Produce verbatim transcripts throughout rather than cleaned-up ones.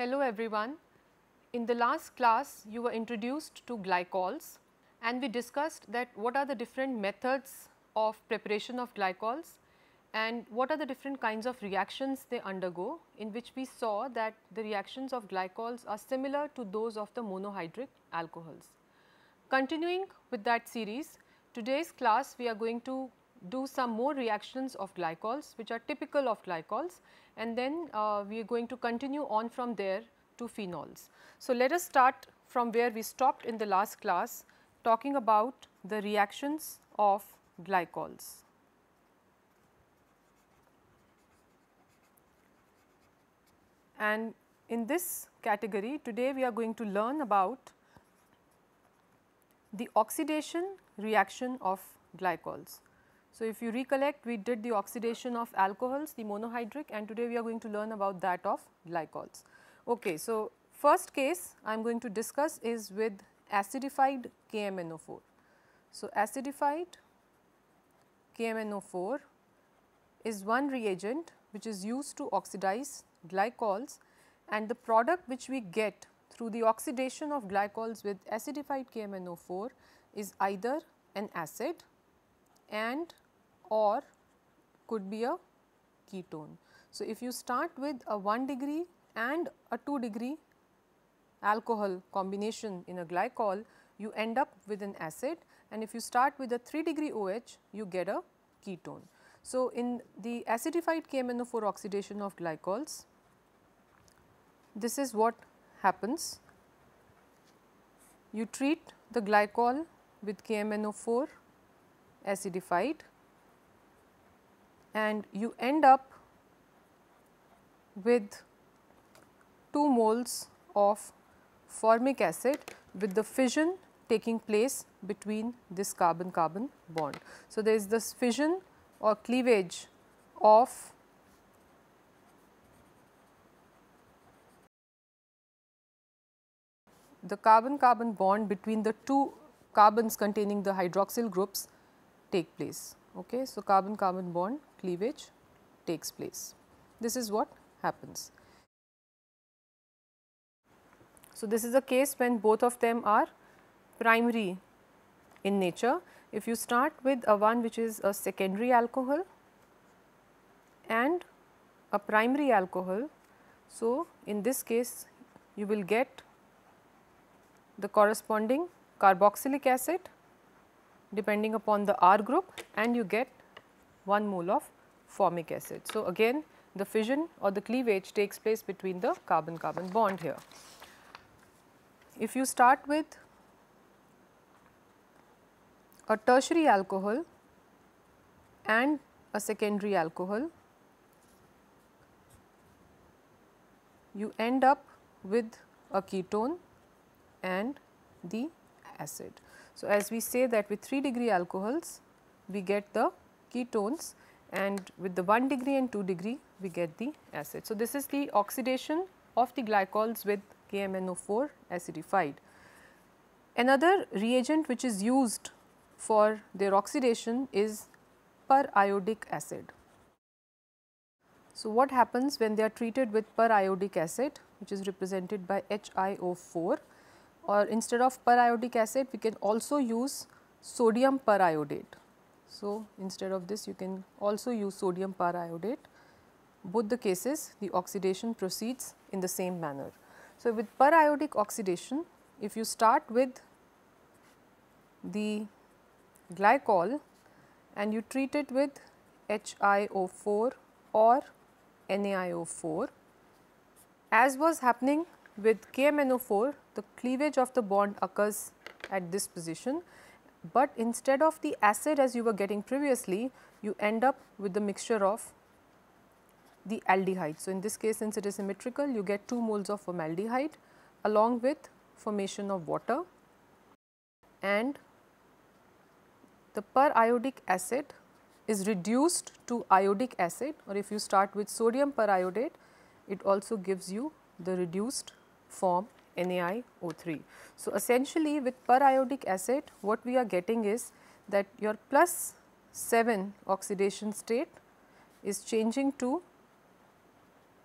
Hello everyone. In the last class you were introduced to glycols and we discussed that what are the different methods of preparation of glycols and what are the different kinds of reactions they undergo, in which we saw that the reactions of glycols are similar to those of the monohydric alcohols. Continuing with that series, today's class we are going to do some more reactions of glycols which are typical of glycols, and then uh, we are going to continue on from there to phenols. So, let us start from where we stopped in the last class, talking about the reactions of glycols. And in this category today we are going to learn about the oxidation reaction of glycols. So, if you recollect, we did the oxidation of alcohols, the monohydric, and today we are going to learn about that of glycols. Okay, so, first case I am going to discuss is with acidified K M N O four. So, acidified K M N O four is one reagent which is used to oxidize glycols, and the product which we get through the oxidation of glycols with acidified K M N O four is either an acid and or could be a ketone. So, if you start with a one degree and a two degree alcohol combination in a glycol, you end up with an acid, and if you start with a three degree O H, you get a ketone. So, in the acidified K M N O four oxidation of glycols, this is what happens. You treat the glycol with K M N O four acidified, and you end up with two moles of formic acid with the fission taking place between this carbon-carbon bond. So, there is this fission or cleavage of the carbon-carbon bond between the two carbons containing the hydroxyl groups take place. Okay. So, carbon-carbon bond cleavage takes place. This is what happens. So, this is a case when both of them are primary in nature. If you start with a one which is a secondary alcohol and a primary alcohol. So, in this case you will get the corresponding carboxylic acid depending upon the R group, and you get one mole of formic acid. So, again the fission or the cleavage takes place between the carbon-carbon bond here. If you start with a tertiary alcohol and a secondary alcohol, you end up with a ketone and the acid. So, as we say that with three degree alcohols we get the ketones, and with the one degree and two degree we get the acid. So, this is the oxidation of the glycols with K M N O four acidified. Another reagent which is used for their oxidation is periodic acid. So, what happens when they are treated with periodic acid, which is represented by H I O four? Or instead of periodic acid we can also use sodium periodate. So, instead of this you can also use sodium periodate. Both the cases the oxidation proceeds in the same manner. So, with periodic oxidation, if you start with the glycol and you treat it with H I O four or N A I O four, as was happening with K M N O four, the cleavage of the bond occurs at this position, but instead of the acid as you were getting previously, you end up with the mixture of the aldehyde. So, in this case, since it is symmetrical, you get two moles of formaldehyde along with formation of water, and the periodic acid is reduced to iodic acid, or if you start with sodium periodate, it also gives you the reduced form N A I O three. So, essentially with periodic acid what we are getting is that your plus seven oxidation state is changing to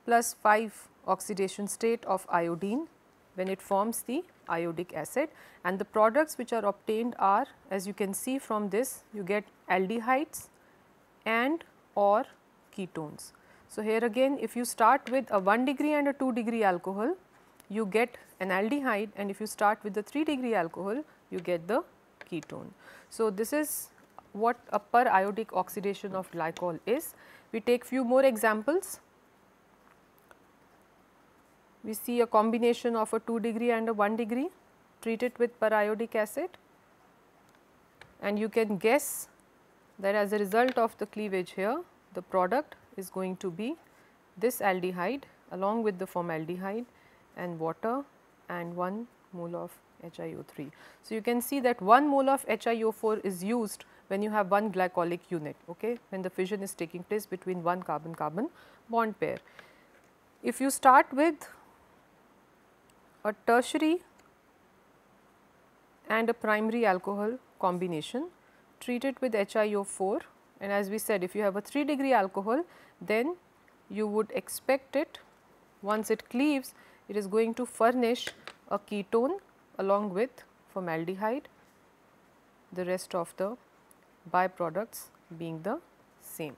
plus five oxidation state of iodine when it forms the iodic acid, and the products which are obtained are, as you can see from this, you get aldehydes and or ketones. So, here again if you start with a one degree and a two degree alcohol, you get an aldehyde, and if you start with the three degree alcohol, you get the ketone. So, this is what a per iodic oxidation of glycol is. We take few more examples. We see a combination of a two degree and a one degree, treat it with periodic acid, and you can guess that as a result of the cleavage here, the product is going to be this aldehyde along with the formaldehyde and water and one mole of H I O three. So, you can see that one mole of H I O four is used when you have one glycolic unit, okay, when the fission is taking place between one carbon-carbon bond pair. If you start with a tertiary and a primary alcohol combination, treat it with H I O four, and as we said, if you have a three degree alcohol, then you would expect it, once it cleaves, it is going to furnish a ketone along with formaldehyde, the rest of the byproducts being the same.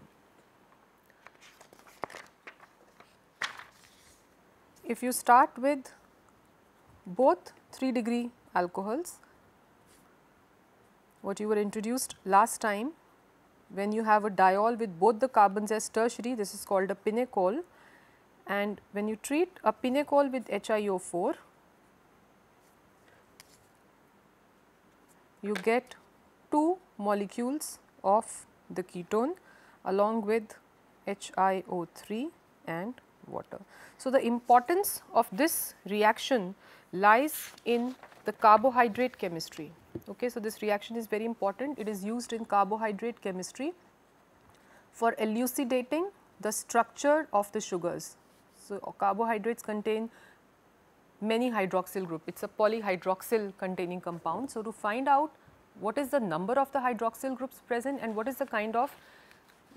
If you start with both three degree alcohols, what you were introduced last time, when you have a diol with both the carbons as tertiary, this is called a pinacol, and when you treat a pinacol with H I O four, you get two molecules of the ketone along with H I O three and water. So, the importance of this reaction lies in the carbohydrate chemistry. Okay, so, this reaction is very important. It is used in carbohydrate chemistry for elucidating the structure of the sugars. So, carbohydrates contain many hydroxyl group. It is a polyhydroxyl containing compound. So, to find out what is the number of the hydroxyl groups present and what is the kind of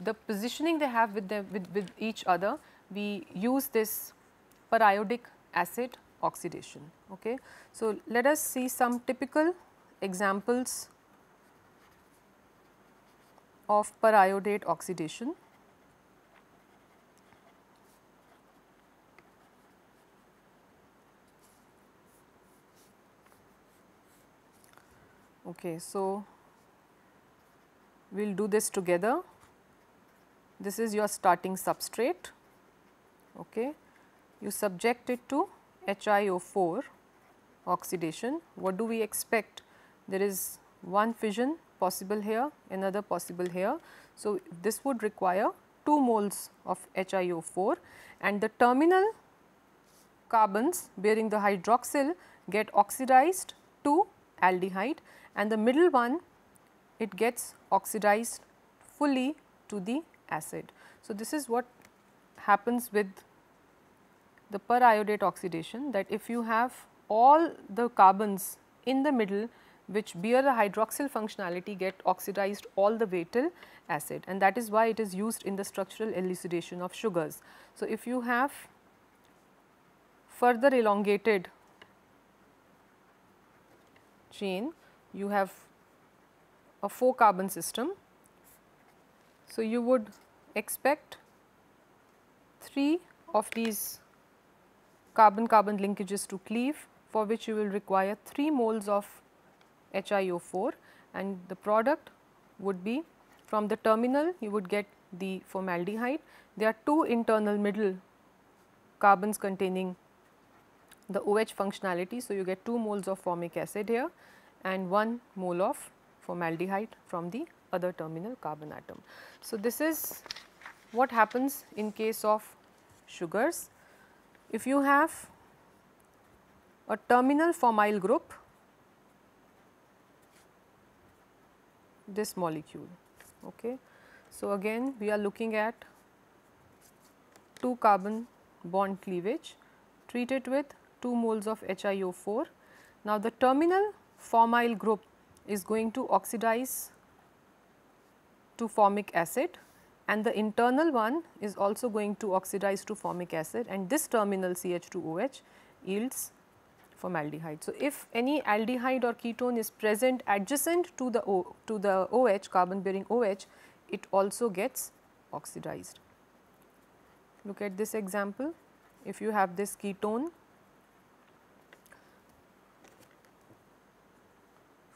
the positioning they have with, the, with, with each other, we use this periodic acid oxidation. Okay. So, let us see some typical examples of periodate oxidation. Okay, so, we will do this together. This is your starting substrate. Okay. You subject it to H I O four oxidation. What do we expect? There is one fission possible here, another possible here. So, this would require two moles of H I O four, and the terminal carbons bearing the hydroxyl get oxidized to aldehyde, and the middle one, it gets oxidized fully to the acid. So, this is what happens with the periodate oxidation, that if you have all the carbons in the middle which bear the hydroxyl functionality get oxidized all the way till acid, and that is why it is used in the structural elucidation of sugars. So, if you have further elongated chain, you have a four carbon system. So, you would expect three of these carbon-carbon linkages to cleave, for which you will require three moles of H I O four, and the product would be from the terminal you would get the formaldehyde. There are two internal middle carbons containing the O H functionality. So, you get two moles of formic acid here and one mole of formaldehyde from the other terminal carbon atom. So, this is what happens in case of sugars. If you have a terminal formyl group, this molecule. Okay. So, again we are looking at two carbon bond cleavage, treat it with two moles of H I O four. Now, the terminal formyl group is going to oxidize to formic acid, and the internal one is also going to oxidize to formic acid, and this terminal C H two O H yields formaldehyde. So, if any aldehyde or ketone is present adjacent to the O, to the OH, carbon bearing OH, it also gets oxidized. Look at this example. If you have this ketone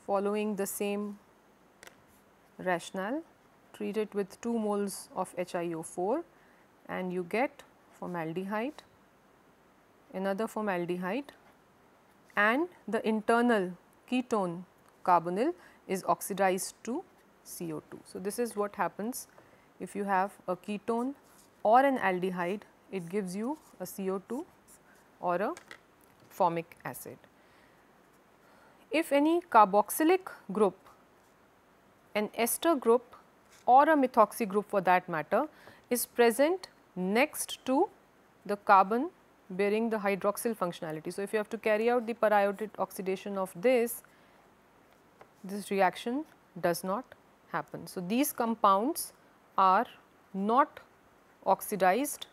following the same rationale, treat it with two moles of H I O four and you get formaldehyde, another formaldehyde, and the internal ketone carbonyl is oxidized to C O two. So, this is what happens if you have a ketone or an aldehyde, it gives you a C O two or a formic acid. If any carboxylic group, an ester group or a methoxy group for that matter is present next to the carbon bearing the hydroxyl functionality. So, if you have to carry out the periodic oxidation of this, this reaction does not happen. So, these compounds are not oxidized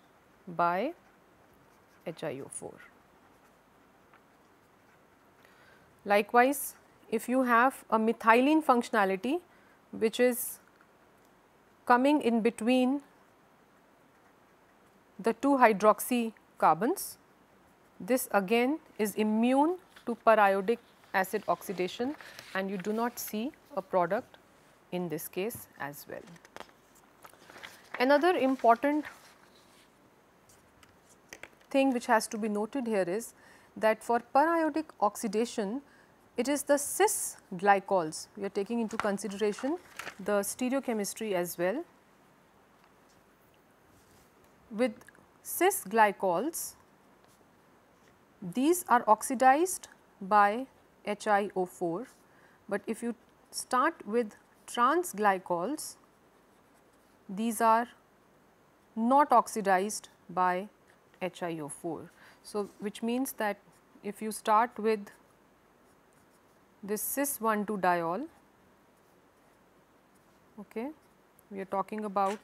by H I O four. Likewise, if you have a methylene functionality which is coming in between the two hydroxy carbons, this again is immune to periodic acid oxidation and you do not see a product in this case as well. Another important thing which has to be noted here is that for periodic oxidation, it is the cis glycols, we are taking into consideration the stereochemistry as well. With cis glycols, these are oxidized by H I O four, but if you start with trans glycols, these are not oxidized by H I O four. So, which means that if you start with this cis one two diol, okay, we are talking about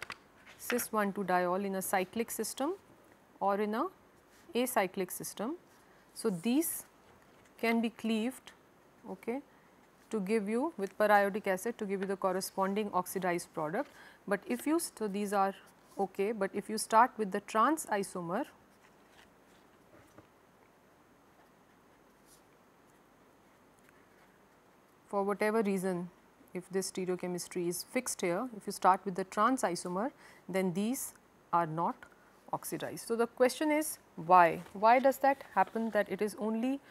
cis one two diol in a cyclic system or in a acyclic system. So, these can be cleaved, okay, to give you with periodic acid to give you the corresponding oxidized product. But if you, so these are okay, but if you start with the trans isomer, for whatever reason, if this stereochemistry is fixed here, if you start with the trans isomer, then these are not oxidized. So, the question is why? Why does that happen, that it is only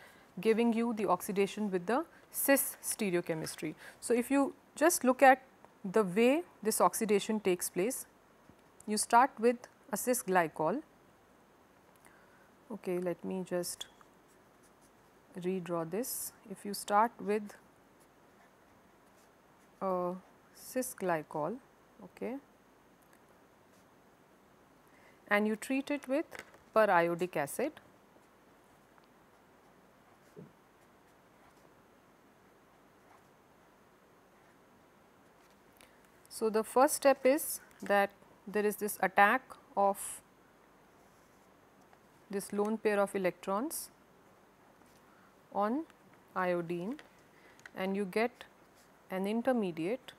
giving you the oxidation with the cis stereochemistry? So, if you just look at the way this oxidation takes place, you start with a cis glycol. Okay, let me just redraw this. If you start with Uh, cis glycol, okay, and you treat it with periodic acid, so the first step is that there is this attack of this lone pair of electrons on iodine and you get an intermediate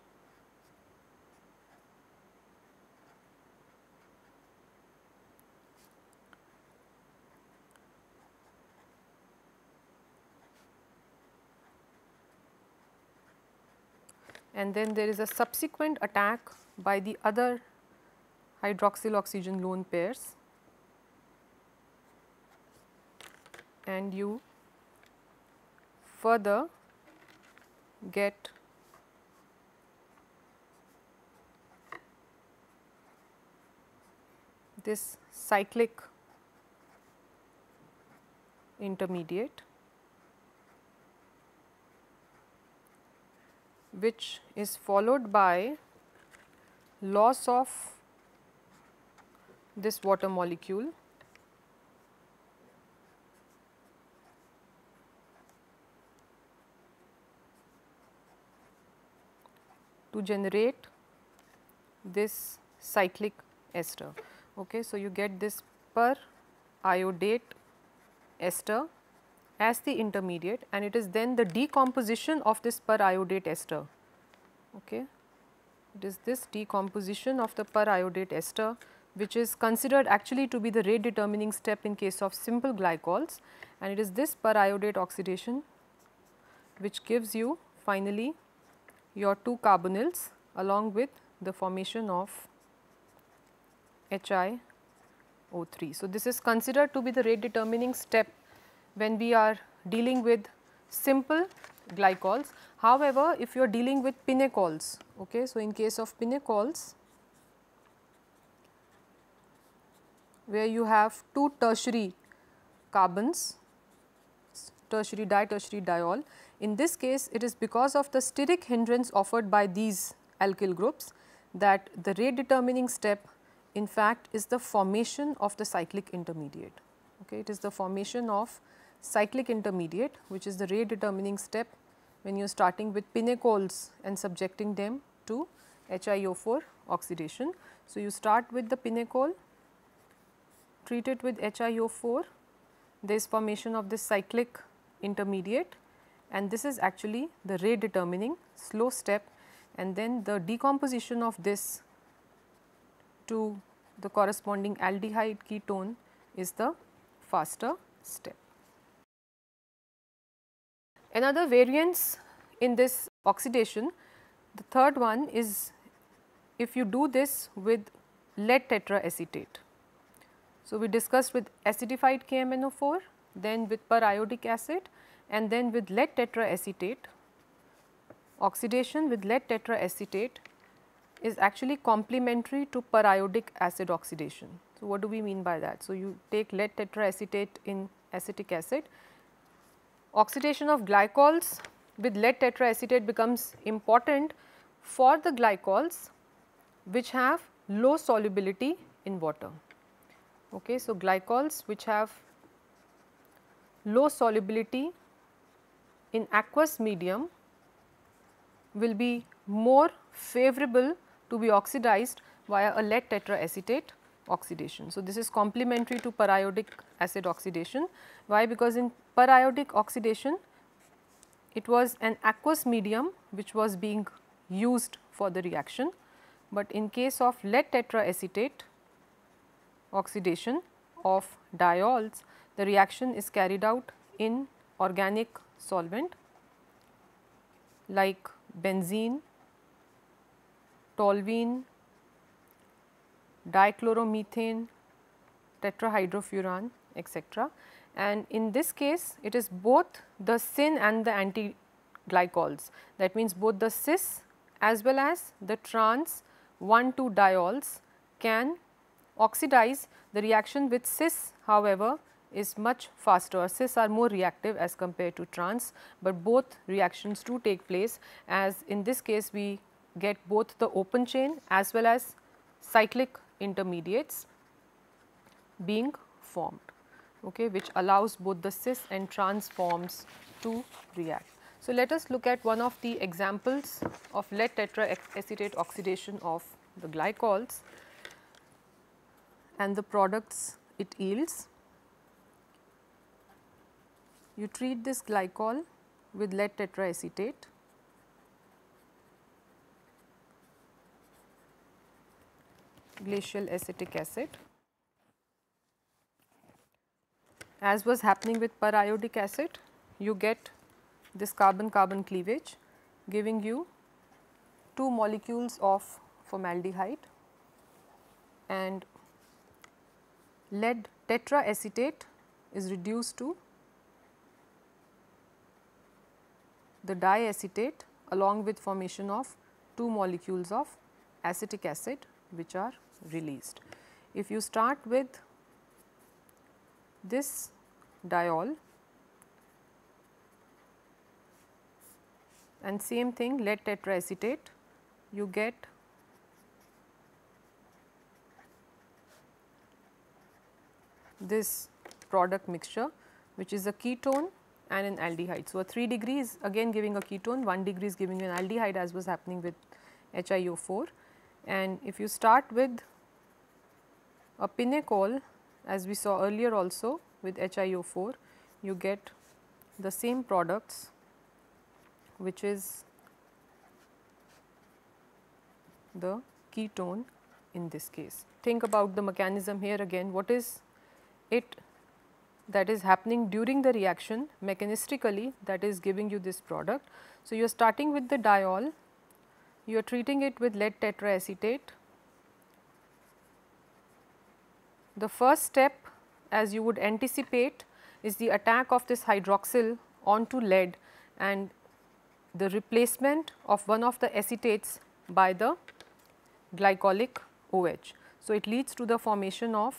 and then there is a subsequent attack by the other hydroxyl oxygen lone pairs and you further get this cyclic intermediate which is followed by loss of this water molecule to generate this cyclic ester. Okay, so you get this per iodate ester as the intermediate, and it is then the decomposition of this per iodate ester. Okay, it is this decomposition of the per iodate ester which is considered actually to be the rate determining step in case of simple glycols, and it is this per iodate oxidation which gives you finally your two carbonyls along with the formation of H I O three. So, this is considered to be the rate determining step when we are dealing with simple glycols. However, if you are dealing with pinecols, okay, so in case of pinecols where you have two tertiary carbons, tertiary di, tertiary diol, in this case it is because of the steric hindrance offered by these alkyl groups that the rate determining step in fact is the formation of the cyclic intermediate. Okay, it is the formation of cyclic intermediate which is the rate determining step when you are starting with pinecols and subjecting them to H I O four oxidation. So, you start with the pinecol, treat it with H I O four, there is formation of this cyclic intermediate, and this is actually the rate determining slow step, and then the decomposition of this to the corresponding aldehyde ketone is the faster step. Another variance in this oxidation, the third one, is if you do this with lead tetraacetate. So, we discussed with acidified K M N O four, then with periodic acid, and then with lead tetraacetate. Oxidation with lead tetraacetate is actually complementary to periodic acid oxidation. So, what do we mean by that? So, you take lead tetraacetate in acetic acid. Oxidation of glycols with lead tetraacetate becomes important for the glycols which have low solubility in water. Okay, so, glycols which have low solubility in aqueous medium will be more favorable to be oxidized via a lead tetraacetate oxidation. So, this is complementary to periodic acid oxidation. Why? Because in periodic oxidation it was an aqueous medium which was being used for the reaction, but in case of lead tetraacetate oxidation of diols, the reaction is carried out in organic solvent like benzene, toluene, dichloromethane, tetrahydrofuran, et cetera. And in this case, it is both the syn and the anti-glycols. That means, both the cis as well as the trans one two diols can oxidize. The reaction with cis, however, is much faster. Cis are more reactive as compared to trans, but both reactions do take place, as in this case we get both the open chain as well as cyclic intermediates being formed, okay, which allows both the cis and trans forms to react. So, let us look at one of the examples of lead tetraacetate oxidation of the glycols and the products it yields. You treat this glycol with lead tetraacetate. Glacial acetic acid. As was happening with periodic acid, you get this carbon-carbon cleavage giving you two molecules of formaldehyde, and lead tetraacetate is reduced to the diacetate along with formation of two molecules of acetic acid which are released. If you start with this diol, and same thing lead tetraacetate, you get this product mixture which is a ketone and an aldehyde. So, a three degree is again giving a ketone, one degree is giving an aldehyde as was happening with H I O four, And if you start with a pinnacle, as we saw earlier also with H I O four, you get the same products, which is the ketone in this case. Think about the mechanism here again. What is it that is happening during the reaction mechanistically that is giving you this product? So, you are starting with the diol, you are treating it with lead tetraacetate. The first step, as you would anticipate, is the attack of this hydroxyl onto lead and the replacement of one of the acetates by the glycolic O H. So, it leads to the formation of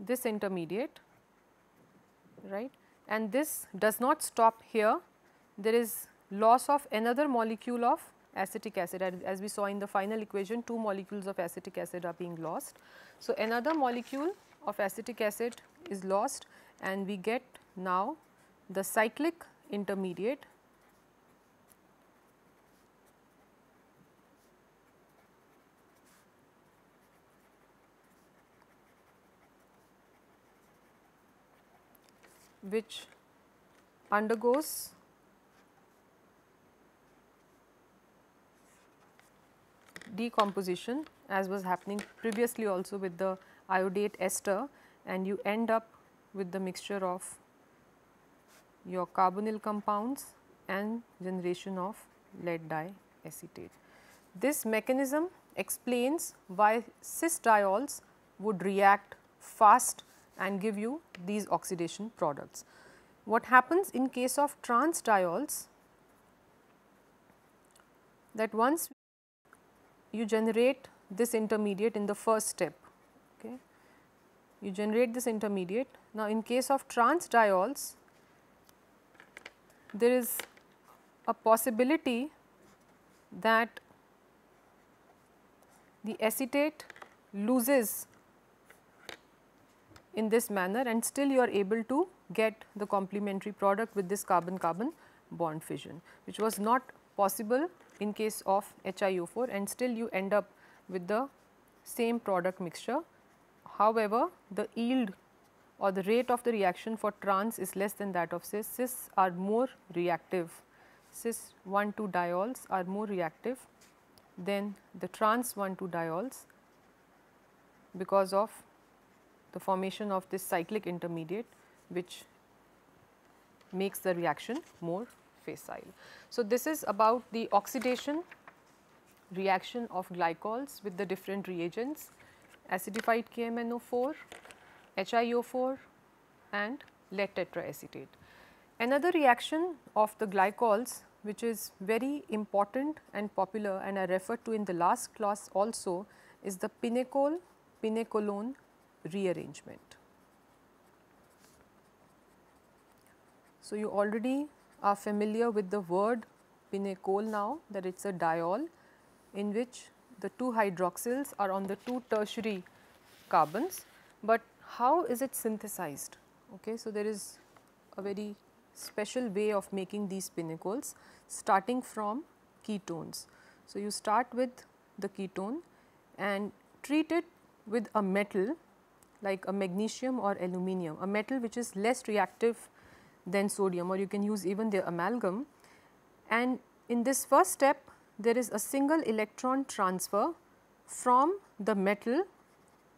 this intermediate, right, and this does not stop here. There is loss of another molecule of acetic acid, as we saw in the final equation, two molecules of acetic acid are being lost. So, another molecule of acetic acid is lost and we get now the cyclic intermediate, which undergoes decomposition, as was happening previously also with the iodate ester, and you end up with the mixture of your carbonyl compounds and generation of lead diacetate. This mechanism explains why cis diols would react fast and give you these oxidation products. What happens in case of trans diols, that once you generate this intermediate in the first step, okay, you generate this intermediate. Now, in case of trans diols, there is a possibility that the acetate loses in this manner and still you are able to get the complementary product with this carbon-carbon bond fission, which was not possible in case of H I O four, and still you end up with the same product mixture. However, the yield or the rate of the reaction for trans is less than that of cis. Cis are more reactive, cis one two diols are more reactive than the trans one two diols because of the formation of this cyclic intermediate, which makes the reaction more facile. So, this is about the oxidation reaction of glycols with the different reagents: acidified K M N O four, H I O four and lead tetraacetate. Another reaction of the glycols which is very important and popular, and I referred to in the last class also, is the pinacol pinacolone rearrangement. So, you already are familiar with the word pinacol now, that it is a diol in which the two hydroxyls are on the two tertiary carbons, but how is it synthesized? Okay, so, there is a very special way of making these pinacols starting from ketones. So, you start with the ketone and treat it with a metal like a magnesium or aluminium, a metal which is less reactive than sodium, or you can use even their amalgam. And in this first step, there is a single electron transfer from the metal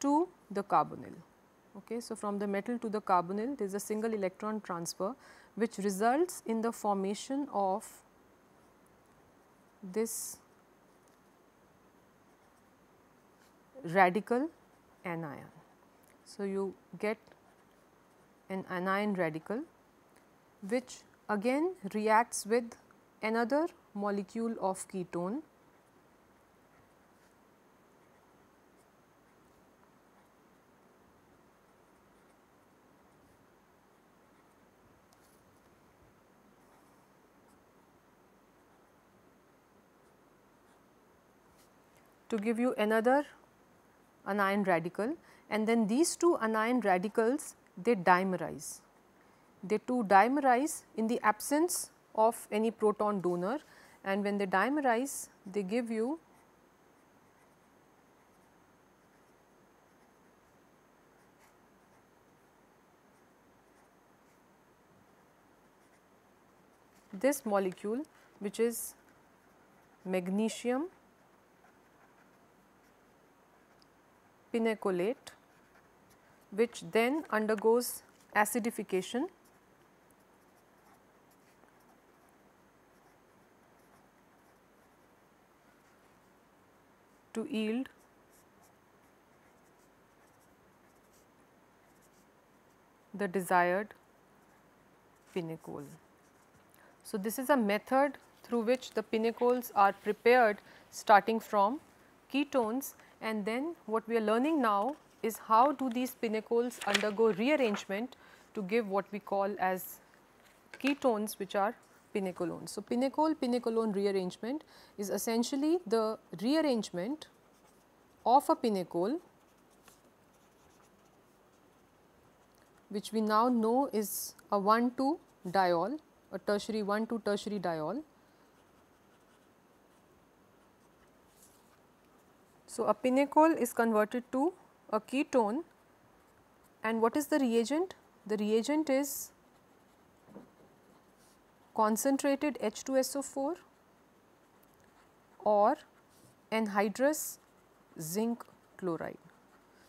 to the carbonyl. Okay. So, from the metal to the carbonyl, there is a single electron transfer which results in the formation of this radical anion. So, you get an anion radical which again reacts with another molecule of ketone to give you another anion radical, and then these two anion radicals, they dimerize. They two dimerize in the absence of any proton donor, and when they dimerize they give you this molecule, which is magnesium pinacolate, which then undergoes acidification to yield the desired pinacol. So, this is a method through which the pinacols are prepared starting from ketones, and then what we are learning now is how do these pinacols undergo rearrangement to give what we call as ketones, which are pinacolones. So, pinacol-pinacolone rearrangement is essentially the rearrangement of a pinacol, which we now know is a one two diol, a tertiary one two tertiary diol. So, a pinacol is converted to a ketone, and what is the reagent? The reagent is concentrated H two S O four or anhydrous zinc chloride.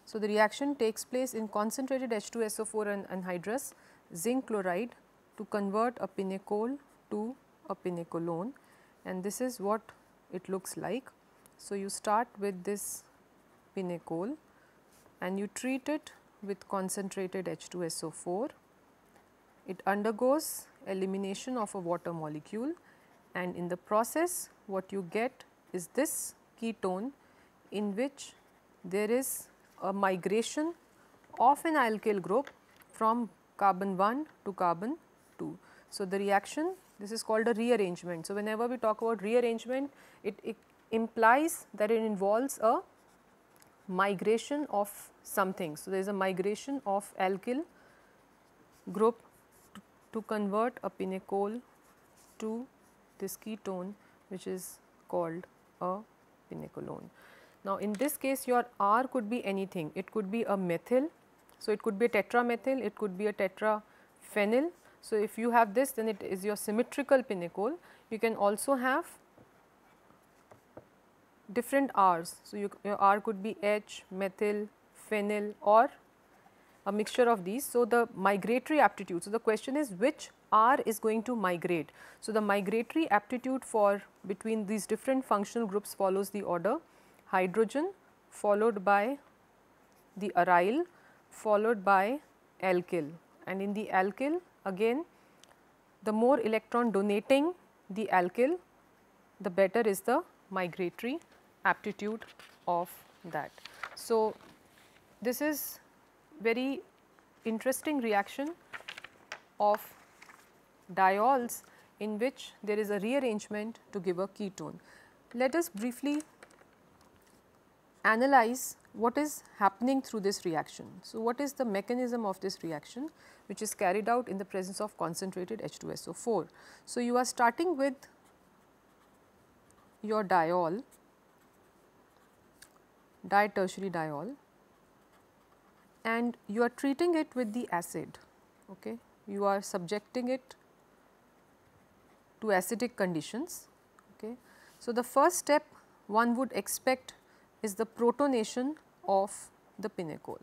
So, the reaction takes place in concentrated H two S O four and anhydrous zinc chloride to convert a pinacol to a pinacolone, and this is what it looks like. So, you start with this pinacol and you treat it with concentrated H two S O four. It undergoes elimination of a water molecule, and in the process what you get is this ketone, in which there is a migration of an alkyl group from carbon one to carbon two. So, the reaction, this is called a rearrangement. So, whenever we talk about rearrangement, it, it implies that it involves a migration of something. So, there is a migration of alkyl group to, to convert a pinacol to this ketone, which is called a pinacolone. Now, in this case your R could be anything. It could be a methyl. So, it could be a tetramethyl, it could be a tetraphenyl. So, if you have this, then it is your symmetrical pinacol. You can also have different R's. So, you, your R could be H, methyl, phenyl, or a mixture of these. So, the migratory aptitude. So, the question is which R is going to migrate. So, the migratory aptitude for between these different functional groups follows the order hydrogen followed by the aryl followed by alkyl, and in the alkyl again the more electron donating the alkyl, the better is the migratory aptitude of that. So, this is very interesting reaction of diols in which there is a rearrangement to give a ketone. Let us briefly analyze what is happening through this reaction. So, what is the mechanism of this reaction which is carried out in the presence of concentrated H two S O four. So, you are starting with your diol, ditertiary diol, and you are treating it with the acid, okay. You are subjecting it to acidic conditions, okay. So, the first step one would expect is the protonation of the pinacol.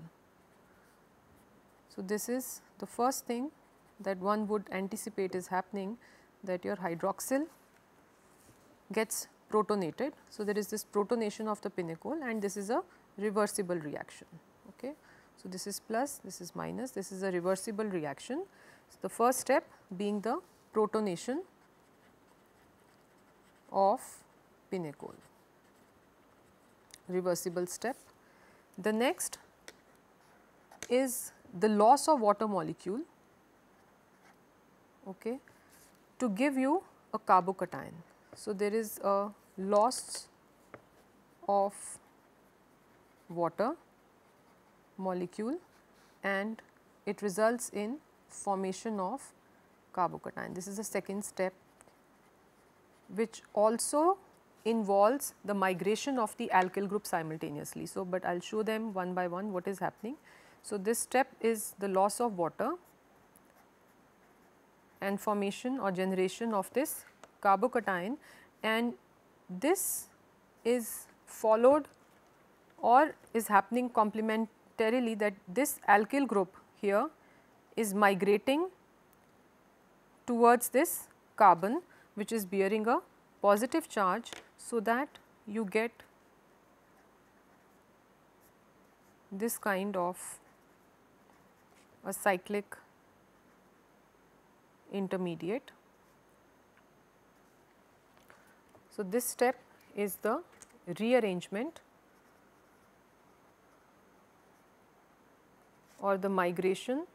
So, this is the first thing that one would anticipate is happening, that your hydroxyl gets protonated. So, there is this protonation of the pinacol, and this is a reversible reaction, okay. So, this is plus, this is minus, this is a reversible reaction. So, the first step being the protonation of pinacol, reversible step. The next is the loss of water molecule, okay, to give you a carbocation. So, there is a loss of water molecule and it results in formation of carbocation. This is the second step which also involves the migration of the alkyl group simultaneously. So, but I will show them one by one what is happening. So, this step is the loss of water and formation or generation of this carbocation, and this is followed or is happening complementarily, that this alkyl group here is migrating towards this carbon which is bearing a positive charge, so that you get this kind of a cyclic intermediate. So, this step is the rearrangement or the migration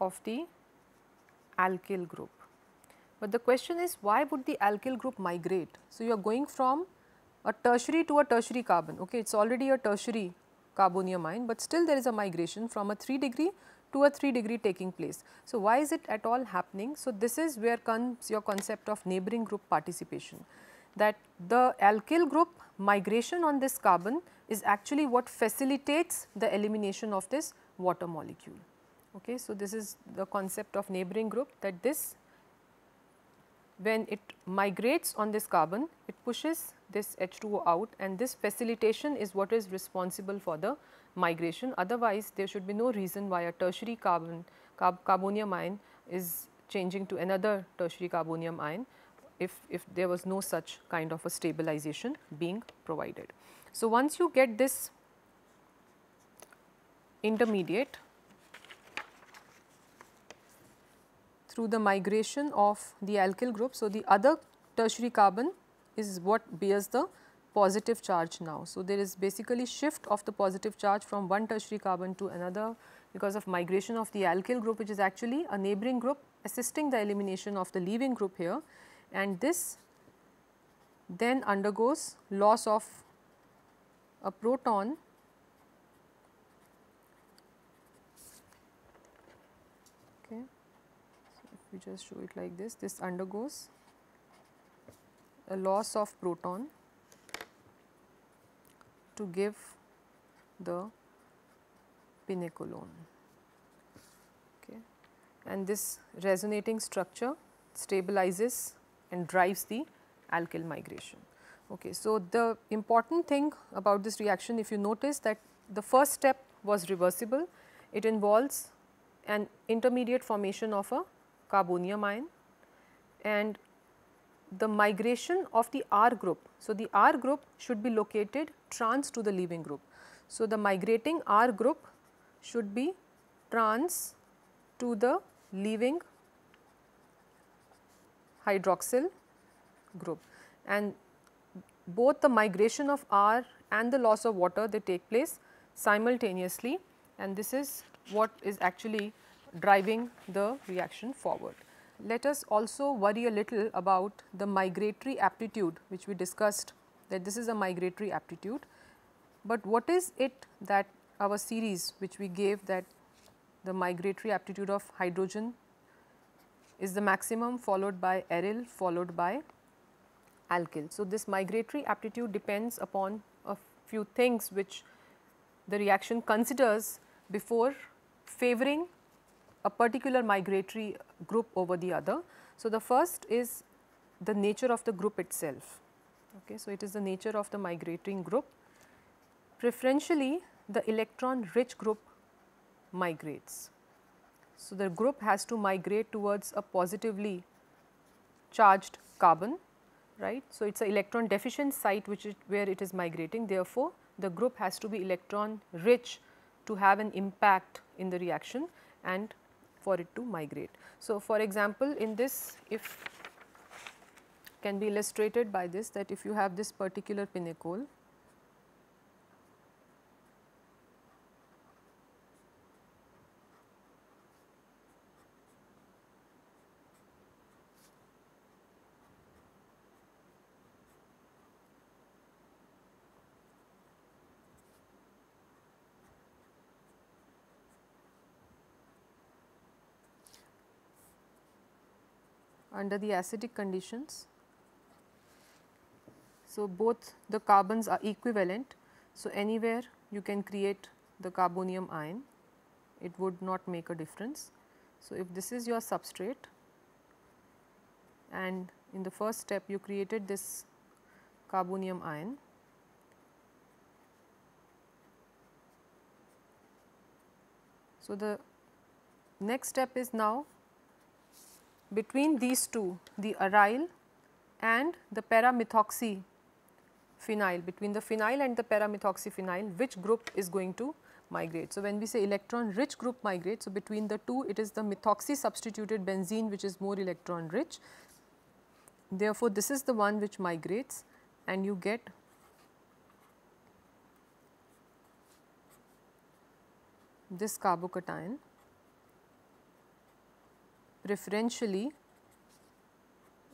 of the alkyl group. But the question is, why would the alkyl group migrate? So, you are going from a tertiary to a tertiary carbon, okay, it is already a tertiary carbonium ion, but still there is a migration from a three degree to a three degree taking place. So, why is it at all happening? So, this is where comes your concept of neighboring group participation, that the alkyl group migration on this carbon is actually what facilitates the elimination of this water molecule. Okay. So, this is the concept of neighboring group, that this, when it migrates on this carbon, it pushes this H two O out, and this facilitation is what is responsible for the migration. Otherwise, there should be no reason why a tertiary carbon carb, carbonium ion is changing to another tertiary carbonium ion if, if there was no such kind of a stabilization being provided. So, once you get this intermediate through the migration of the alkyl group, so the other tertiary carbon is what bears the positive charge now. So, there is basically shift of the positive charge from one tertiary carbon to another because of migration of the alkyl group, which is actually a neighboring group assisting the elimination of the leaving group here, and this then undergoes loss of a proton okay. So, if we just show it like this, this undergoes a loss of proton to give the pinecolone, okay. And this resonating structure stabilizes and drives the alkyl migration. Okay. So, the important thing about this reaction, if you notice, that the first step was reversible. It involves an intermediate formation of a carbonium ion and the migration of the R group. So, the R group should be located trans to the leaving group. So, the migrating R group should be trans to the leaving hydroxyl group, and both the migration of R and the loss of water, they take place simultaneously, and this is what is actually driving the reaction forward. Let us also worry a little about the migratory aptitude, which we discussed, that this is a migratory aptitude. But what is it that our series which we gave, that the migratory aptitude of hydrogen is the maximum followed by aryl followed by alkyl. So, this migratory aptitude depends upon a few things which the reaction considers before favoring a particular migratory group over the other. So, the first is the nature of the group itself. Okay. So, it is the nature of the migrating group. Preferentially, the electron rich group migrates. So, the group has to migrate towards a positively charged carbon, right. So, it is an electron deficient site which is where it is migrating. Therefore, the group has to be electron rich to have an impact in the reaction and for it to migrate. So, for example, in this, if can be illustrated by this, that if you have this particular pinacol, under the acidic conditions So, both the carbons are equivalent. So, anywhere you can create the carbonium ion, it would not make a difference. So, if this is your substrate and in the first step you created this carbonium ion, so the next step is now between these two, the aryl and the paramethoxy phenyl, between the phenyl and the paramethoxy phenyl, which group is going to migrate. So, when we say electron rich group migrates, so between the two it is the methoxy substituted benzene which is more electron rich. Therefore, this is the one which migrates and you get this carbocation, preferentially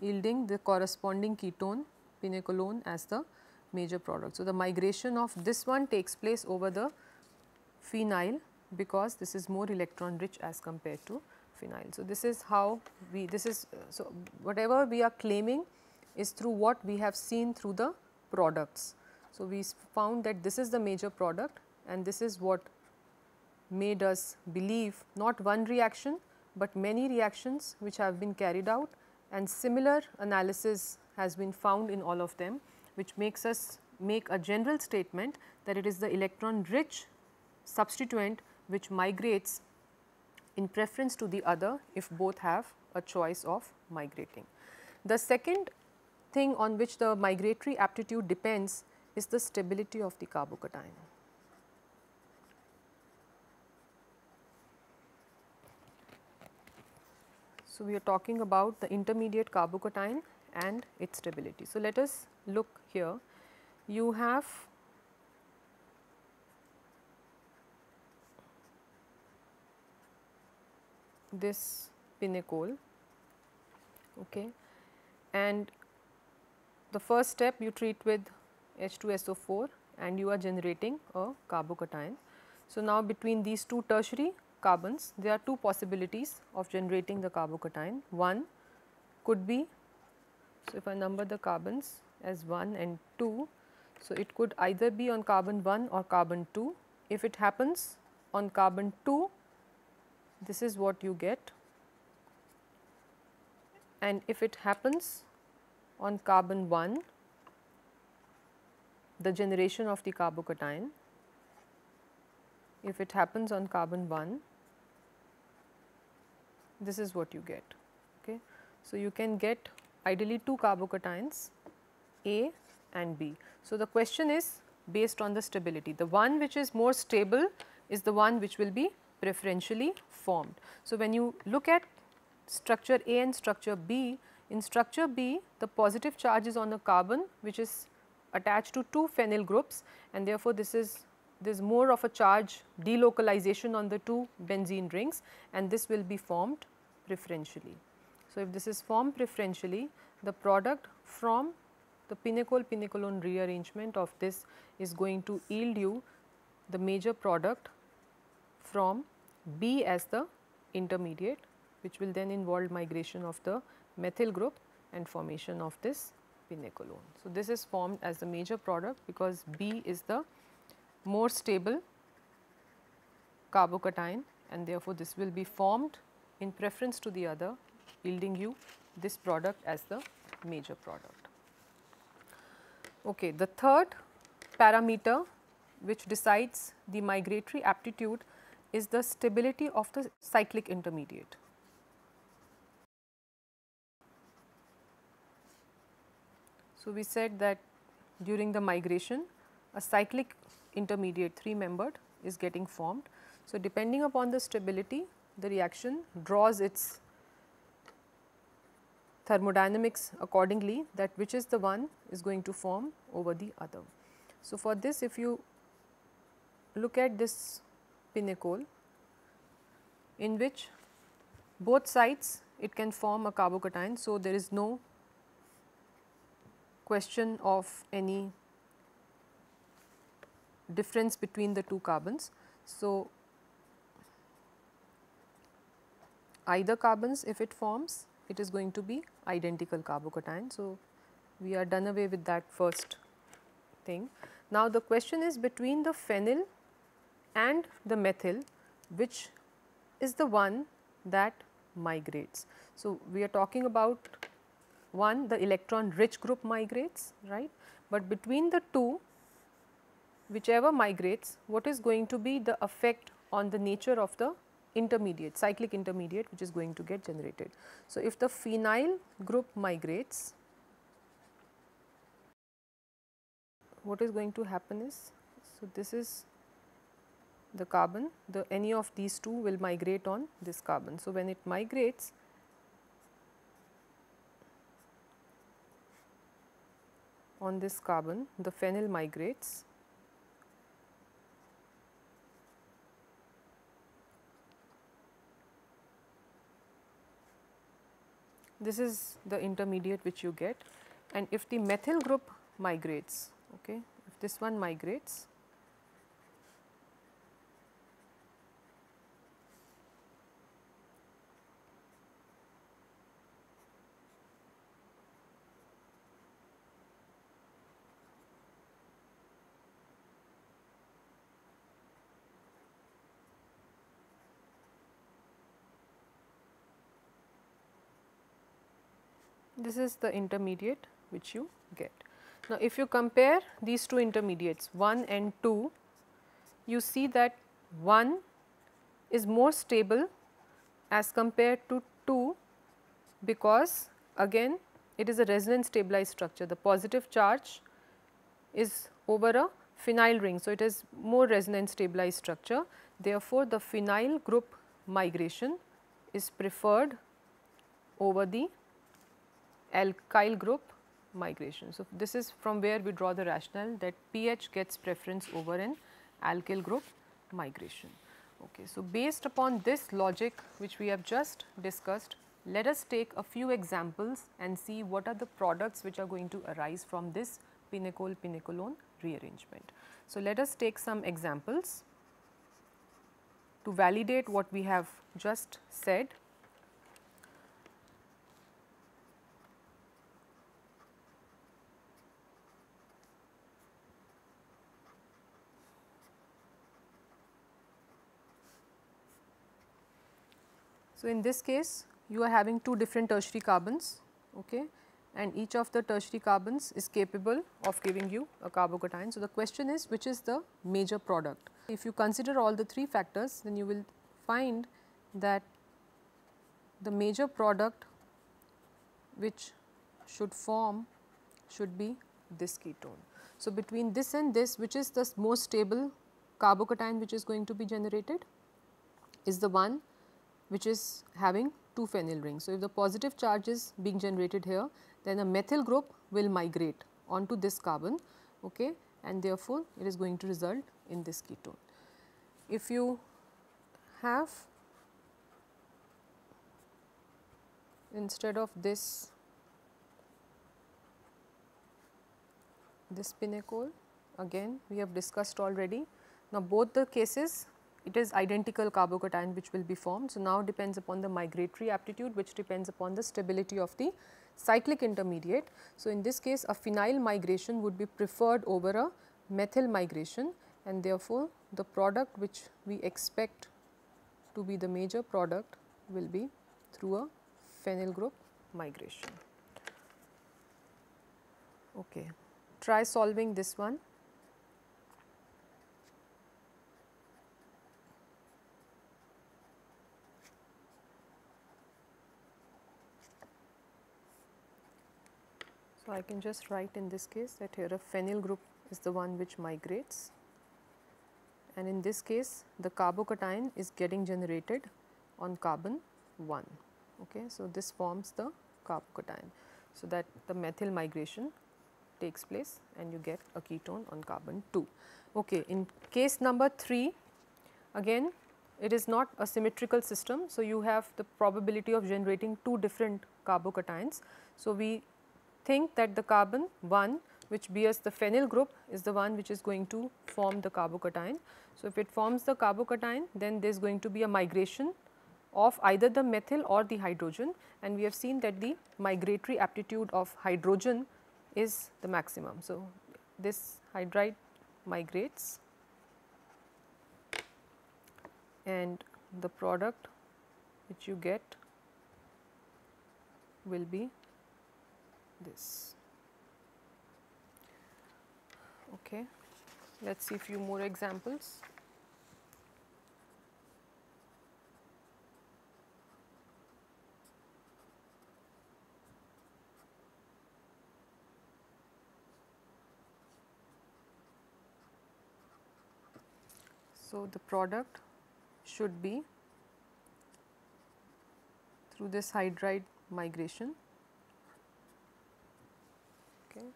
yielding the corresponding ketone pinecolone as the major product. So, the migration of this one takes place over the phenyl because this is more electron rich as compared to phenyl. So, this is how we, this is, so whatever we are claiming is through what we have seen through the products. So, we found that this is the major product and this is what made us believe not one reaction, but many reactions which have been carried out, and similar analysis has been found in all of them, which makes us make a general statement that it is the electron rich substituent which migrates in preference to the other if both have a choice of migrating. The second thing on which the migratory aptitude depends is the stability of the carbocation. So, we are talking about the intermediate carbocation and its stability. So, let us look here. You have this pinacol, okay, and the first step you treat with H two S O four and you are generating a carbocation. So, now between these two tertiary carbons, there are two possibilities of generating the carbocation. One could be, so if I number the carbons as one and two, so it could either be on carbon one or carbon two. If it happens on carbon two, this is what you get, and if it happens on carbon one, the generation of the carbocation, if it happens on carbon one, this is what you get. Okay. So, you can get ideally two carbocations A and B. So, the question is based on the stability. The one which is more stable is the one which will be preferentially formed. So, when you look at structure A and structure B, in structure B the positive charge is on the carbon which is attached to two phenyl groups, and therefore, this is there is more of a charge delocalization on the two benzene rings, and this will be formed preferentially. So, if this is formed preferentially, the product from the pinacol pinecolone rearrangement of this is going to yield you the major product from B as the intermediate, which will then involve migration of the methyl group and formation of this pinecolone. So, this is formed as the major product because B is the more stable carbocation, and therefore, this will be formed in preference to the other, yielding you this product as the major product. Okay, the third parameter which decides the migratory aptitude is the stability of the cyclic intermediate. So, we said that during the migration a cyclic intermediate three membered is getting formed. So, depending upon the stability, the reaction draws its thermodynamics accordingly, that which is the one is going to form over the other. So, for this if you look at this pinacol, in which both sides it can form a carbocation. So, there is no question of any difference between the two carbons. So, either carbons if it forms, it is going to be identical carbocation. So, we are done away with that first thing. Now, the question is between the phenyl and the methyl, which is the one that migrates. So, we are talking about one, the electron rich group migrates, right, but between the two, whichever migrates, what is going to be the effect on the nature of the intermediate, cyclic intermediate, which is going to get generated. So, if the phenyl group migrates, what is going to happen is, so this is the carbon, the any of these two will migrate on this carbon. So, when it migrates, on this carbon, the phenyl migrates, this is the intermediate which you get, and if the methyl group migrates, okay, if this one migrates, this is the intermediate which you get. Now, if you compare these two intermediates one and two, you see that one is more stable as compared to two, because again it is a resonance stabilized structure. The positive charge is over a phenyl ring. So, it is more resonance stabilized structure. Therefore, the phenyl group migration is preferred over the alkyl group migration. So, this is from where we draw the rationale that pH gets preference over an alkyl group migration. Okay. So, based upon this logic which we have just discussed, let us take a few examples and see what are the products which are going to arise from this pinacol-pinacolone rearrangement. So, let us take some examples to validate what we have just said. So, in this case you are having two different tertiary carbons, okay, and each of the tertiary carbons is capable of giving you a carbocation. So, the question is which is the major product? If you consider all the three factors, then you will find that the major product which should form should be this ketone. So, between this and this, which is the most stable carbocation which is going to be generated is the one which is having two phenyl rings. So, if the positive charge is being generated here, then a methyl group will migrate onto this carbon, okay, and therefore, it is going to result in this ketone. If you have instead of this, this pinacol, again we have discussed already. Now, both the cases it is identical carbocation which will be formed. So, now depends upon the migratory aptitude, which depends upon the stability of the cyclic intermediate. So, in this case a phenyl migration would be preferred over a methyl migration, and therefore, the product which we expect to be the major product will be through a phenyl group migration. Okay. Try solving this one. So, I can just write in this case that here a phenyl group is the one which migrates, and in this case the carbocation is getting generated on carbon one. Okay. So, this forms the carbocation. So, that the methyl migration takes place and you get a ketone on carbon two. Okay. In case number three, again it is not a symmetrical system. So, you have the probability of generating two different carbocations. So, we think that the carbon one which bears the phenyl group is the one which is going to form the carbocation. So, if it forms the carbocation, then there is going to be a migration of either the methyl or the hydrogen, and we have seen that the migratory aptitude of hydrogen is the maximum. So, this hydride migrates and the product which you get will be this. Okay. Let us see a few more examples. So, the product should be through this hydride migration. Okay.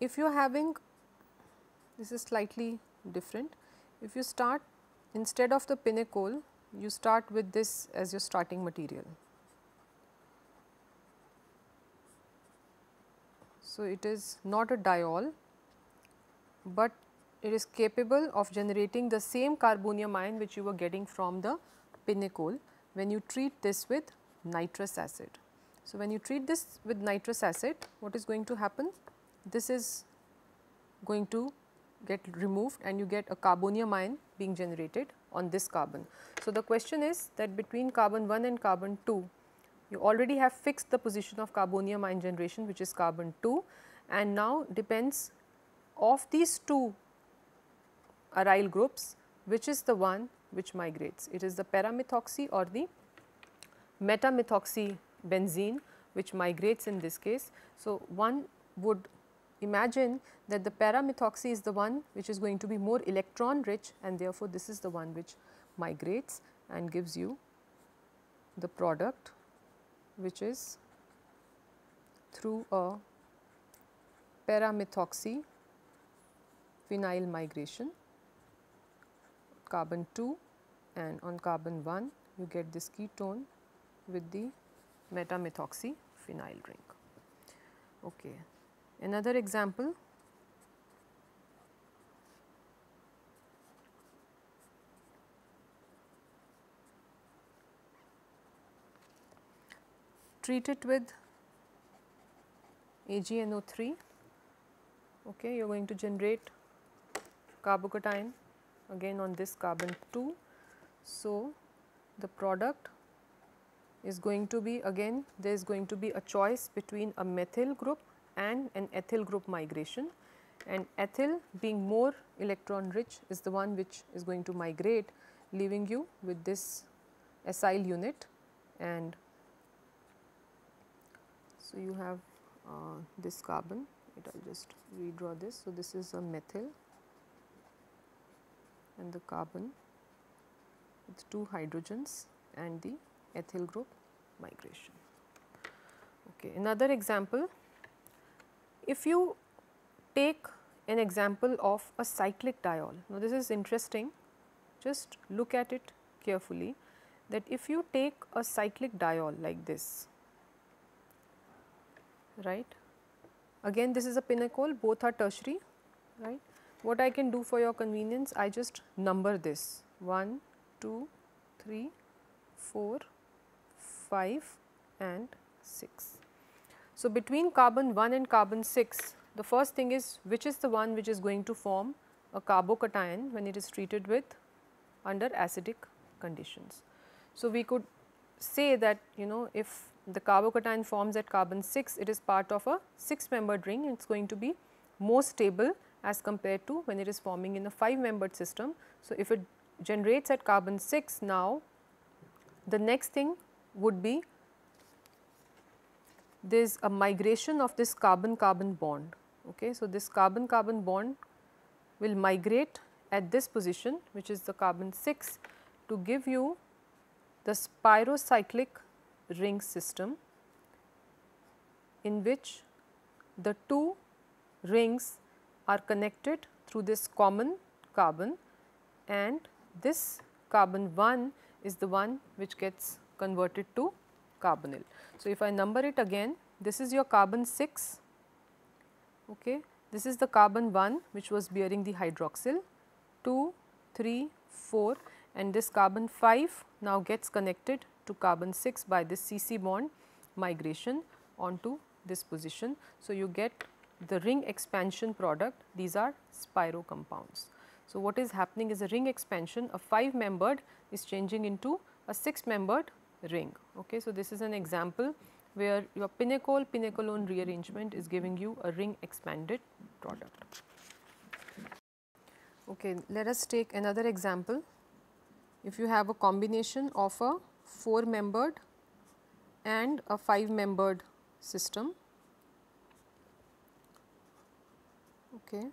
If you are having, this is slightly different, if you start instead of the pinnacle, you start with this as your starting material. So, it is not a diol, but it is capable of generating the same carbonium ion which you were getting from the pinnacle when you treat this with nitrous acid. So, when you treat this with nitrous acid, what is going to happen? This is going to get removed and you get a carbonium ion being generated on this carbon. So, the question is that between carbon one and carbon two, you already have fixed the position of carbonium ion generation, which is carbon two, and now depends of these two aryl groups, which is the one which migrates. It is the paramethoxy or the metamethoxy benzene which migrates in this case. So, one would imagine that the paramethoxy is the one which is going to be more electron rich, and therefore, this is the one which migrates and gives you the product which is through a paramethoxy phenyl migration. Carbon two, and on carbon one you get this ketone with the metamethoxy phenyl ring. Okay. Another example. Treat it with A G N O three. Okay, you are going to generate carbocation again on this carbon two. So, the product is going to be, again there is going to be a choice between a methyl group and an ethyl group migration, and ethyl being more electron rich is the one which is going to migrate, leaving you with this acyl unit, and so you have uh, this carbon. It I will just redraw this. So, this is a methyl and the carbon with two hydrogens and the ethyl group migration. Okay. Another example, if you take an example of a cyclic diol, now this is interesting, just look at it carefully, that if you take a cyclic diol like this, right, again this is a pinnacle, both are tertiary, right. What I can do for your convenience, I just number this one, two, three, four, five and six. So, between carbon one and carbon six, the first thing is which is the one which is going to form a carbocation when it is treated with under acidic conditions. So, we could say that, you know, if the carbocation forms at carbon six, it is part of a six membered ring, and it is going to be more stable as compared to when it is forming in a five membered system. So, if it generates at carbon six now, the next thing would be there is a migration of this carbon-carbon bond. Okay. So, this carbon-carbon bond will migrate at this position, which is the carbon six, to give you the spirocyclic ring system, in which the two rings are connected through this common carbon, and this carbon one is the one which gets converted to carbonyl. So, if I number it again, this is your carbon six, okay. This is the carbon one which was bearing the hydroxyl, two, three, four, and this carbon five now gets connected to carbon six by this C C bond migration onto this position. So, you get the ring expansion product, these are spiro compounds. So, what is happening is a ring expansion, a five membered is changing into a six membered ring. Okay. So, this is an example where your pinacol pinacolone rearrangement is giving you a ring expanded product. Okay. Let us take another example. If you have a combination of a four membered and a five membered system. Okay.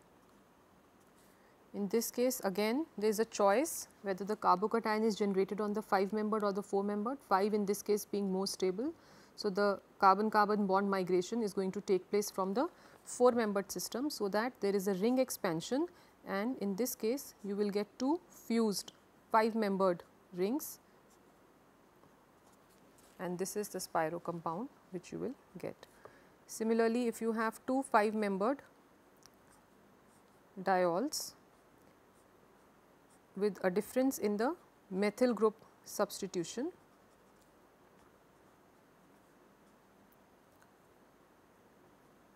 In this case again there is a choice whether the carbocation is generated on the five membered or the four membered, five in this case being more stable. So, the carbon-carbon bond migration is going to take place from the four membered system. So, that there is a ring expansion and in this case you will get two fused five membered rings and this is the spiro compound which you will get. Similarly, if you have two five membered diols with a difference in the methyl group substitution,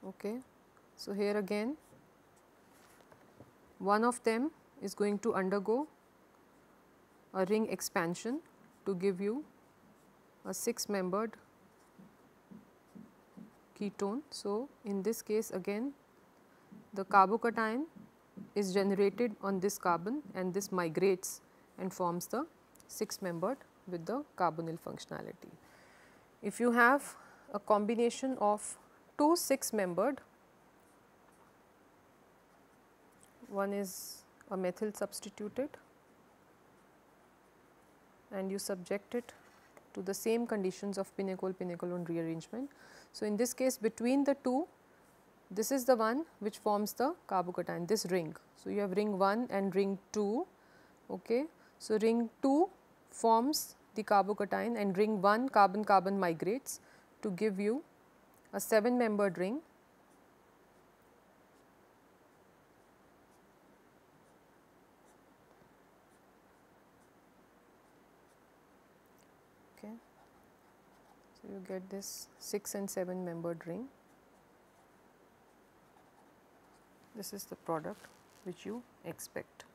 okay. So, here again one of them is going to undergo a ring expansion to give you a six membered ketone. So, in this case again the carbocation is generated on this carbon and this migrates and forms the six membered with the carbonyl functionality. If you have a combination of two six membered, one is a methyl substituted and you subject it to the same conditions of pinacol pinacolone rearrangement. So, in this case between the two, this is the one which forms the carbocation, this ring. So, you have ring one and ring two. Okay. So, ring two forms the carbocation and ring one carbon carbon migrates to give you a seven membered ring. Okay. So, you get this six and seven membered ring. This is the product which you expect.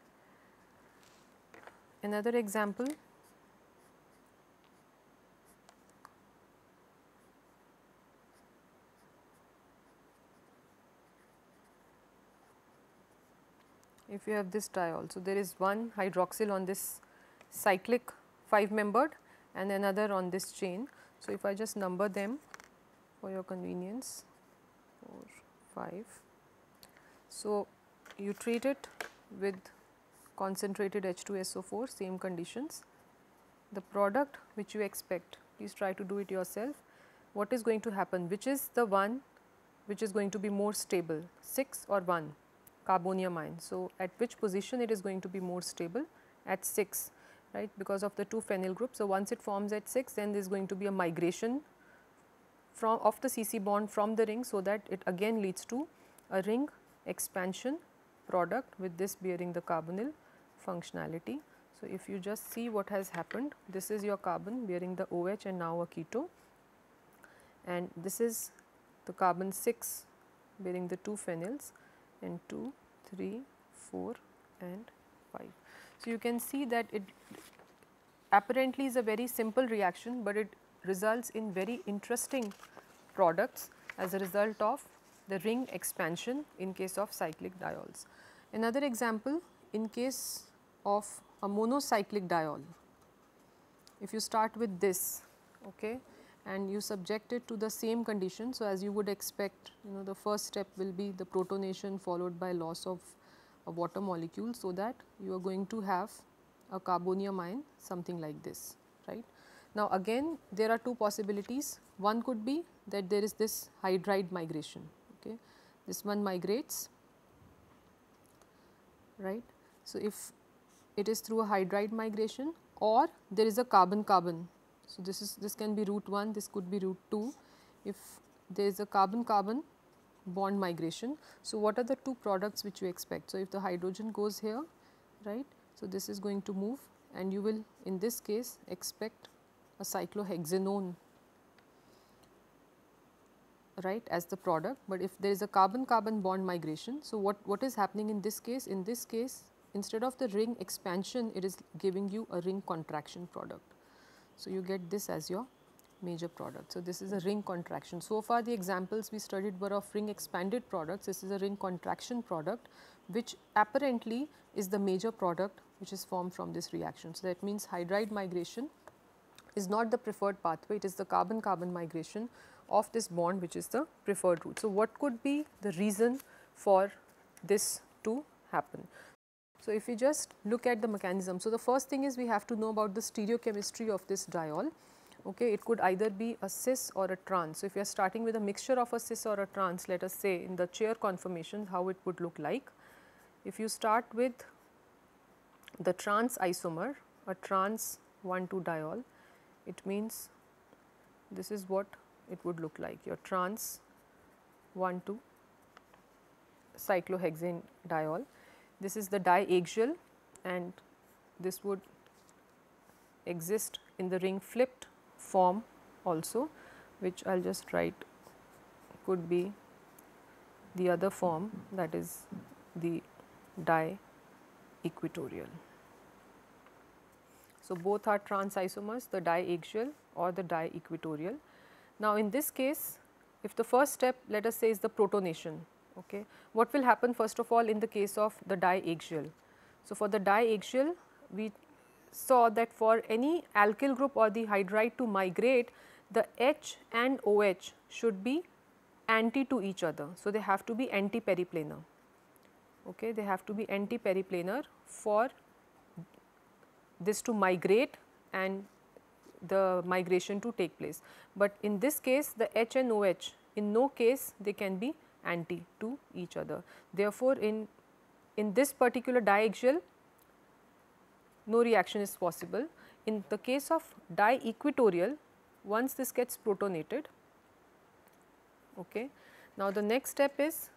Another example, if you have this diol, so there is one hydroxyl on this cyclic five membered and another on this chain. So, if I just number them for your convenience, four, five. So, you treat it with concentrated H two S O four, same conditions. The product which you expect, please try to do it yourself. What is going to happen? Which is the one which is going to be more stable, six or one, carbonium ion. So, at which position it is going to be more stable? At six, right, because of the two phenyl groups. So, once it forms at six, then there is going to be a migration from of the C C bond from the ring, so that it again leads to a ring expansion product with this bearing the carbonyl functionality. So, if you just see what has happened, this is your carbon bearing the OH and now a keto, and this is the carbon six bearing the two phenyls and two, three, four and five. So, you can see that it apparently is a very simple reaction, but it results in very interesting products as a result of the ring expansion in case of cyclic diols. Another example, in case of a monocyclic diol, if you start with this, okay, and you subject it to the same condition. So, as you would expect, you know, the first step will be the protonation followed by loss of a water molecule. So, that you are going to have a carbonium ion something like this, right. Now, again there are two possibilities, one could be that there is this hydride migration. This one migrates, right. So, if it is through a hydride migration or there is a carbon carbon. So, this is this can be route one, this could be route two, if there is a carbon carbon bond migration. So, what are the two products which you expect? So, if the hydrogen goes here, right, so this is going to move and you will in this case expect a cyclohexanone right, as the product, but if there is a carbon-carbon bond migration. So, what, what is happening in this case? In this case, instead of the ring expansion, it is giving you a ring contraction product. So, you get this as your major product. So, this is a ring contraction. So far the examples we studied were of ring expanded products. This is a ring contraction product which apparently is the major product which is formed from this reaction. So, that means hydride migration is not the preferred pathway, it is the carbon-carbon migration of this bond which is the preferred route. So, what could be the reason for this to happen? So, if we just look at the mechanism. So, the first thing is we have to know about the stereochemistry of this diol. Okay, it could either be a cis or a trans. So, if you are starting with a mixture of a cis or a trans, let us say in the chair conformation how it would look like. If you start with the trans isomer, a trans one two diol, it means this is what it would look like, your trans one two cyclohexane diol. This is the diaxial and this would exist in the ring flipped form also, which I will just write could be the other form, that is the di-equatorial. So, both are trans isomers, the diaxial or the di-equatorial. Now, in this case, if the first step let us say is the protonation, okay, what will happen first of all in the case of the diaxial? So, for the diaxial we saw that for any alkyl group or the hydride to migrate, the H and OH should be anti to each other. So, they have to be anti-periplanar, okay, they have to be anti-periplanar for this to migrate and the migration to take place. But in this case the H and OH in no case they can be anti to each other. Therefore, in, in this particular diaxial no reaction is possible. In the case of di-equatorial, once this gets protonated, okay, now the next step is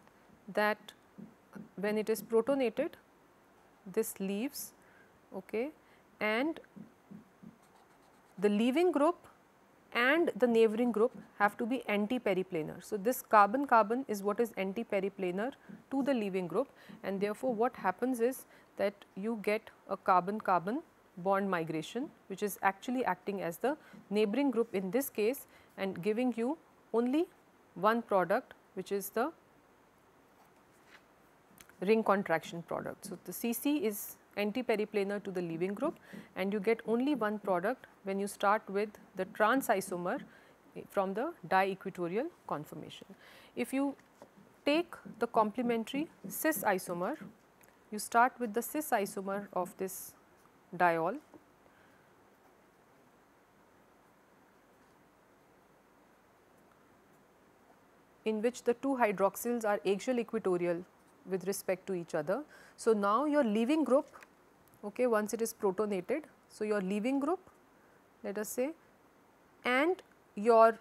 that when it is protonated, this leaves, okay, and the leaving group and the neighboring group have to be anti-periplanar. So, this carbon-carbon is what is anti-periplanar to the leaving group, and therefore, what happens is that you get a carbon-carbon bond migration which is actually acting as the neighboring group in this case and giving you only one product which is the ring contraction product. So, the C C is anti-periplanar to the leaving group and you get only one product when you start with the trans isomer from the di-equatorial conformation. If you take the complementary cis isomer, you start with the cis isomer of this diol, in which the two hydroxyls are axial equatorial with respect to each other. So, now your leaving group, okay, once it is protonated, so your leaving group let us say and your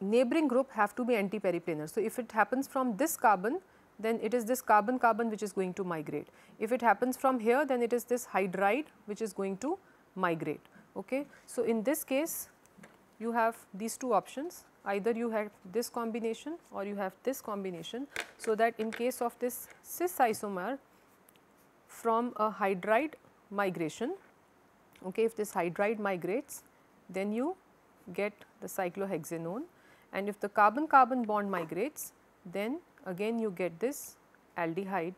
neighboring group have to be anti-periplanar. So, if it happens from this carbon, then it is this carbon-carbon which is going to migrate. If it happens from here, then it is this hydride which is going to migrate. Okay. So, in this case you have these two options, either you have this combination or you have this combination. So, that in case of this cis isomer from a hydride migration, okay, if this hydride migrates, then you get the cyclohexanone, and if the carbon-carbon bond migrates, then again you get this aldehyde.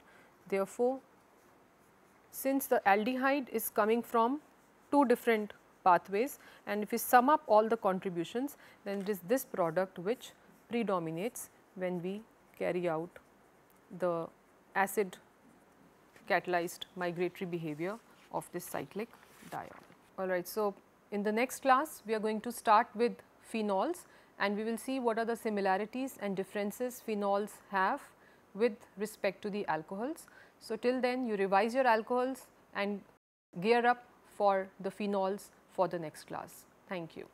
Therefore, since the aldehyde is coming from two different pathways and if we sum up all the contributions, then it is this product which predominates when we carry out the acid catalyzed migratory behavior of this cyclic diol. Alright, so in the next class we are going to start with phenols, and we will see what are the similarities and differences phenols have with respect to the alcohols. So, till then you revise your alcohols and gear up for the phenols for the next class. Thank you.